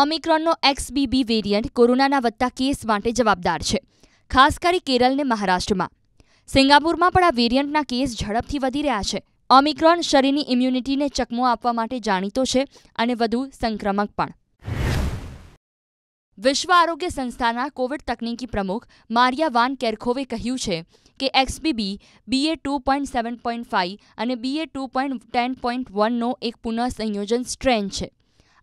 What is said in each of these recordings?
ઓમિક્રોનનો XBB variant કોરોનાના વધતા case માટે જવાબદાર છે, ખાસ કરી કેરળ ને મહારાષ્ટ્રમાં। સિંગાપુરમાં પણ આ વેરિયન્ટના કેસ ઝડપથી વધી રહ્યા છે। ઓમિક્રોન શરીરની ઇમ્યુનિટીને ચકમો આપવા માટે જાણીતો છે અને વધુ સંક્રમક પણ। વિશ્વ આરોગ્ય સંસ્થાના કોવિડ તકનીકી પ્રમુખ મારિયા વાન કેરખોવે કહ્યું છે કે XBB BA.2.7.5 અને BA.2.10.1નો એક પુનઃસંયોજન સ્ટ્રેન છે।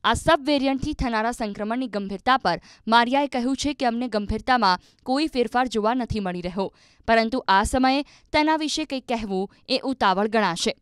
आ सब वेरियंटथी थनारा संक्रमण की गंभीरता पर मारियाए कह्यु छे के अमने गंभीरता में कोई फेरफार जोवा नथी मळी रह्यो, परंतु आ समये तेना विशे कंई कहेवुं ए उतावळ गणाशे,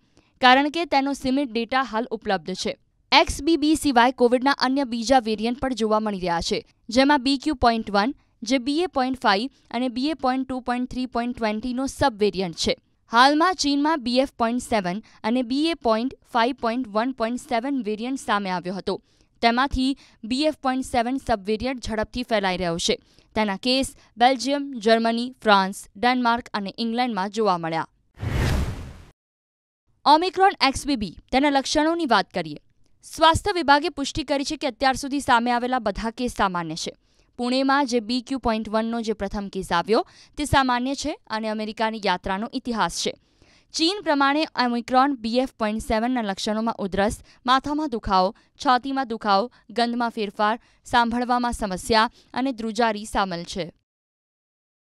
कारण के तेनो सीमित डेटा हाल उपलब्ध छे। XBB सिवाय कोविडना अन्य बीजा वेरियंट पण जोवा मळी रह्या छे, जेमां BQ.1 जे BA.5 अने BA.2.3.20 नो सब वेरियंट छे। हाल में चीन में BF.7 अने BA.5.1.7 वेरियंट सामे आव्यो हतो। तेमांथी BF.7 सब वेरियंट झड़पथी फैलाई रह्यो छे। तेना case Belgium, Germany, France, Denmark अने इंग्लेंड में जोवा मळ्या। ओमिक्रॉन XBB तेना लक्षणोनी वात करीए। स्वास्थ्य विभागे पुष्टि करी छे के अत्यार सुधी सामे आवेला बधा केस सामान्य छे। पुणे में जे BQ.1नो जे प्रथम केस आव्यो ते सामान्य छे अने अमेरिकानी यात्रानो इतिहास छे। चीन प्रमाणे ओमिक्रॉन BF.7 लक्षणों में उधरस, माथा में दुखाव, छाती में दुखाव, गंध में फेरफार, सांभळवामां समस्या अने द्रुजारी सामेल छे।